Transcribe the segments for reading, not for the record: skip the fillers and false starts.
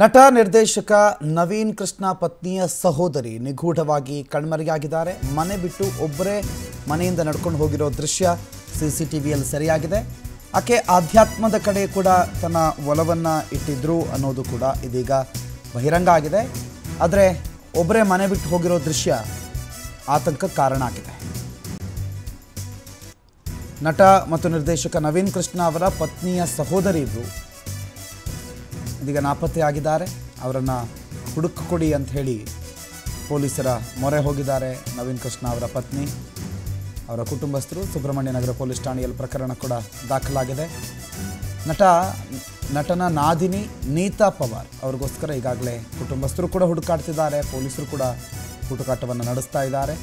ನಟ ನಿರ್ದೇಶಕ ನವೀನ್ ಕೃಷ್ಣ ಪತ್ನಿಯ ಸಹೋದರಿ ನಿಗೂಢವಾಗಿ ಕಣ್ಮರೆಯಾಗಿದ್ದಾರೆ। ಮನೆ ಬಿಟ್ಟು ಒಬ್ಬರೇ ಮನೆಯಿಂದ ನಡೆಕೊಂಡು ಹೋಗಿರೋ ದೃಶ್ಯ ಸಿಸಿಟಿವಿಯಲ್ಲಿ ಸೆರೆಯಾಗಿದೆ। ಆಕೆ ಆಧ್ಯಾತ್ಮದ ಕಡೆ ಕೂಡ ತನ್ನ ಒಲವನ್ನ ಇಟ್ಟಿದ್ರು ಅನ್ನೋದು ಕೂಡ ಇದೀಗ ಬಹಿರಂಗ ಆಗಿದೆ। ಆದರೆ ಒಬ್ಬರೇ ಮನೆ ಬಿಟ್ಟು ಹೋಗಿರೋ ದೃಶ್ಯ ಆತಂಕಕ್ಕೆ ಕಾರಣ ಆಗಿದೆ। ನಟ ಮತ್ತು ನಿರ್ದೇಶಕ ನವೀನ್ ಕೃಷ್ಣ ಅವರ ಪತ್ನಿಯ ಸಹೋದರಿ ಇವರು ಇದೀಗ ನಾಪತ್ತೆಯಾಗಿದ್ದಾರೆ। ಅವರನ್ನು ಹುಡುಕಿಕೊಡಿ ಅಂತ ಹೇಳಿ ಪೊಲೀಸರ ಮೊರೆ ಹೋಗಿದ್ದಾರೆ ನವೀನ್ ಕೃಷ್ಣ ಅವರ ಪತ್ನಿ, ಅವರ ಕುಟುಂಬಸ್ಥರು। ಸುಬ್ರಹ್ಮಣ್ಯ ನಗರ ಪೊಲೀಸ್ ಠಾಣೆಯಲ್ಲಿ ಪ್ರಕರಣ ಕೂಡ ದಾಖಲಾಗಿದೆ। ನಟನ ನಾದಿನಿ ನೀತಾ ಪವಾರ್ ಅವ್ರಿಗೋಸ್ಕರ ಈಗಾಗಲೇ ಕುಟುಂಬಸ್ಥರು ಕೂಡ ಹುಡುಕಾಡ್ತಿದ್ದಾರೆ, ಪೊಲೀಸರು ಕೂಡ ಹುಡುಕಾಟವನ್ನು ನಡೆಸ್ತಾ ಇದ್ದಾರೆ।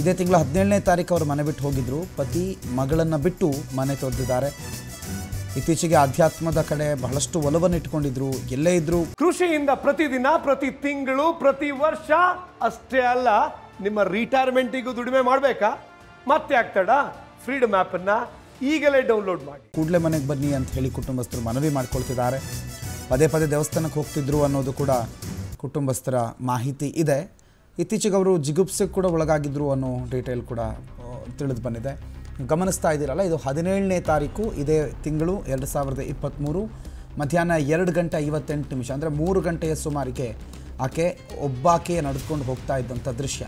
ಇದೇ ತಿಂಗಳ 17ನೇ ತಾರೀಕು ಅವರು ಮನೆ ಬಿಟ್ಟು ಹೋಗಿದ್ರು, ಪತಿ ಮಗಳನ್ನು ಬಿಟ್ಟು ಮನೆ ತೊರೆದಿದ್ದಾರೆ। ಇತ್ತೀಚೆಗೆ ಆಧ್ಯಾತ್ಮದ ಕಡೆ ಬಹಳಷ್ಟು ಒಲವನ್ನಿಟ್ಟುಕೊಂಡಿದ್ರು, ಎಲ್ಲೇ ಇದ್ರು ಕೃಷಿಯಿಂದ ಪ್ರತಿದಿನ ಪ್ರತಿ ತಿಂಗಳು ಪ್ರತಿ ವರ್ಷ ಅಷ್ಟೇ ಅಲ್ಲ, ನಿಮ್ಮ ರಿಟೈರ್ಮೆಂಟಿಗೂ ದುಡಿಮೆ ಮಾಡಬೇಕಾ? ಮತ್ತೆ ಆಗ್ತಡ ಫ್ರೀಡಮ್ ಆ್ಯಪ್ ಅನ್ನ ಈಗಲೇ ಡೌನ್ಲೋಡ್ ಮಾಡಿ ಕೂಡಲೇ ಮನೆಗೆ ಬನ್ನಿ ಅಂತ ಹೇಳಿ ಕುಟುಂಬಸ್ಥರು ಮನವಿ ಮಾಡ್ಕೊಳ್ತಿದ್ದಾರೆ। ಪದೇ ಪದೇ ದೇವಸ್ಥಾನಕ್ಕೆ ಹೋಗ್ತಿದ್ರು ಅನ್ನೋದು ಕೂಡ ಕುಟುಂಬಸ್ಥರ ಮಾಹಿತಿ ಇದೆ। ಇತ್ತೀಚೆಗೆ ಅವರು ಜಿಗುಪ್ಸೆಗೆ ಕೂಡ ಒಳಗಾಗಿದ್ರು ಅನ್ನೋ ಡೀಟೇಲ್ ಕೂಡ ತಿಳಿದು ಬಂದಿದೆ। ಗಮನಿಸ್ತಾ ಇದ್ದೀರಲ್ಲ, ಇದು 17ನೇ ತಾರೀಕು ಇದೇ ತಿಂಗಳು 2023 ಮಧ್ಯಾಹ್ನ 2 ಗಂಟೆ 58 ನಿಮಿಷ ಅಂದರೆ 3 ಗಂಟೆಯ ಸುಮಾರಿಗೆ ಆಕೆ ಒಬ್ಬಾಕೆಯ ನಡೆದುಕೊಂಡು ಹೋಗ್ತಾ ಇದ್ದಂಥ ದೃಶ್ಯ,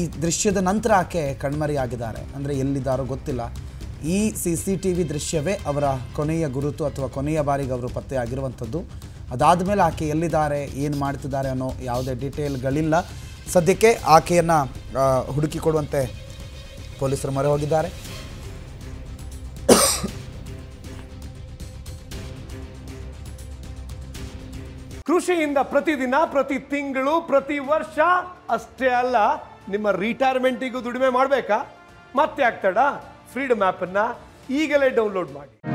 ಈ ದೃಶ್ಯದ ನಂತರ ಆಕೆ ಕಣ್ಮರೆಯಾಗಿದ್ದಾರೆ। ಅಂದರೆ ಎಲ್ಲಿದ್ದಾರೋ ಗೊತ್ತಿಲ್ಲ। ಈ CCTV ದೃಶ್ಯವೇ ಅವರ ಕೊನೆಯ ಗುರುತು ಅಥವಾ ಕೊನೆಯ ಬಾರಿಗೆ ಅವರು ಪತ್ತೆಯಾಗಿರುವಂಥದ್ದು। ಅದಾದಮೇಲೆ ಆಕೆ ಎಲ್ಲಿದ್ದಾರೆ, ಏನು ಮಾಡ್ತಿದ್ದಾರೆ ಅನ್ನೋ ಯಾವುದೇ ಡೀಟೇಲ್ಗಳಿಲ್ಲ। ಸದ್ಯಕ್ಕೆ ಆಕೆಯನ್ನು ಹುಡುಕಿಕೊಡುವಂತೆ ಪೊಲೀಸರು ಮೊರೆ ಹೋಗಿದ್ದಾರೆ। ಕೃಷಿಯಿಂದ ಪ್ರತಿದಿನ ಪ್ರತಿ ತಿಂಗಳು ಪ್ರತಿ ವರ್ಷ ಅಷ್ಟೇ ಅಲ್ಲ, ನಿಮ್ಮ ರಿಟೈರ್ಮೆಂಟಿಗೂ ದುಡಿಮೆ ಮಾಡಬೇಕಾ? ಮತ್ತೆ ಆಗ್ತಡ ಫ್ರೀಡಮ್ ಆ್ಯಪ್ ಅನ್ನ ಈಗಲೇ ಡೌನ್ಲೋಡ್ ಮಾಡಿ।